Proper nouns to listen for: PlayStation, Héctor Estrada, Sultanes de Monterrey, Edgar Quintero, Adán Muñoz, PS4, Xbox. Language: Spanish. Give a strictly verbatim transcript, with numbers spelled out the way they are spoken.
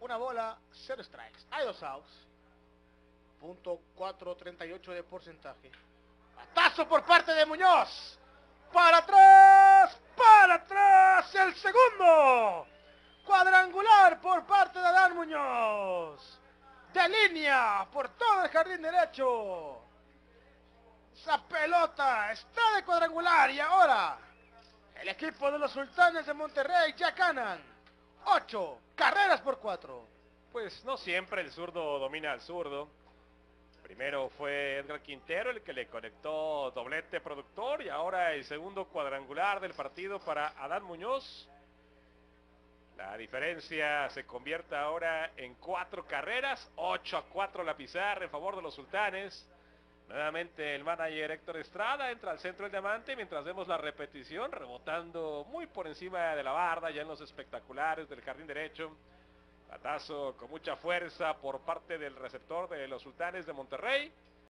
una bola, cero strikes. Hay dos outs. Punto cuatro treinta y ocho de porcentaje. Batazo por parte de Muñoz. Para atrás, para atrás, el segundo. Cuadrangular por parte de Adán Muñoz. De línea por todo el jardín derecho. Esa pelota está de cuadrangular y ahora el equipo de los Sultanes de Monterrey ya ganan ocho carreras por cuatro. Pues no siempre el zurdo domina al zurdo. Primero fue Edgar Quintero el que le conectó doblete productor y ahora el segundo cuadrangular del partido para Adán Muñoz. La diferencia se convierte ahora en cuatro carreras, ocho a cuatro la pizarra en favor de los Sultanes. Nuevamente el manager Héctor Estrada entra al centro del diamante mientras vemos la repetición rebotando muy por encima de la barda ya en los espectaculares del jardín derecho. Batazo con mucha fuerza por parte del receptor de los Sultanes de Monterrey.